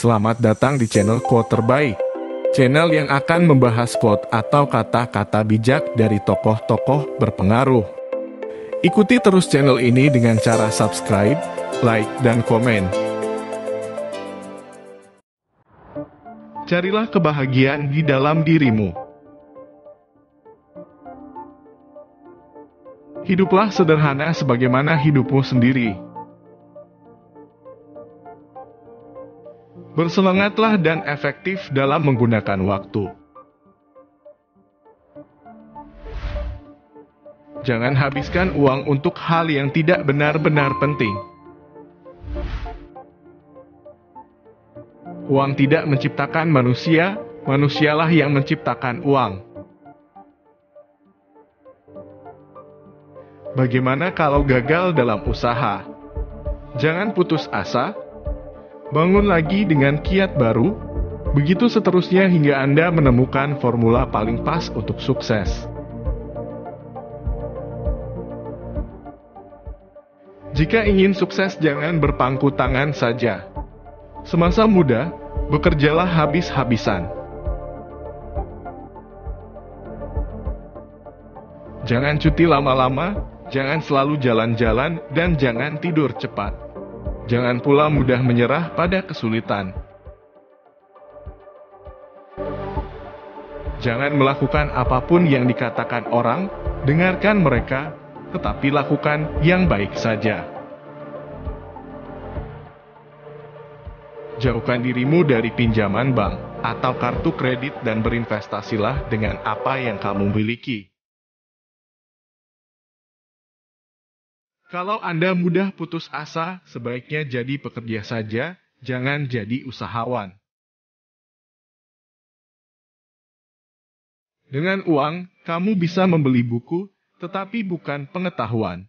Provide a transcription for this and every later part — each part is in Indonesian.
Selamat datang di channel Quote Terbaik, channel yang akan membahas quote atau kata-kata bijak dari tokoh-tokoh berpengaruh. Ikuti terus channel ini dengan cara subscribe, like, dan komen. Carilah kebahagiaan di dalam dirimu. Hiduplah sederhana sebagaimana hidupmu sendiri. Bersemangatlah dan efektif dalam menggunakan waktu. Jangan habiskan uang untuk hal yang tidak benar-benar penting. Uang tidak menciptakan manusia, manusialah yang menciptakan uang. Bagaimana kalau gagal dalam usaha? Jangan putus asa, bangun lagi dengan kiat baru, begitu seterusnya hingga Anda menemukan formula paling pas untuk sukses. Jika ingin sukses, jangan berpangku tangan saja. Semasa muda, bekerjalah habis-habisan. Jangan cuti lama-lama, jangan selalu jalan-jalan, dan jangan tidur cepat. Jangan pula mudah menyerah pada kesulitan. Jangan melakukan apapun yang dikatakan orang, dengarkan mereka, tetapi lakukan yang baik saja. Jauhkan dirimu dari pinjaman bank atau kartu kredit dan berinvestasilah dengan apa yang kamu miliki. Kalau Anda mudah putus asa, sebaiknya jadi pekerja saja, jangan jadi usahawan. Dengan uang, kamu bisa membeli buku, tetapi bukan pengetahuan.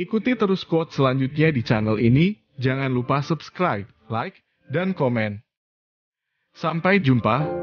Ikuti terus quote selanjutnya di channel ini. Jangan lupa subscribe, like, dan komen. Sampai jumpa.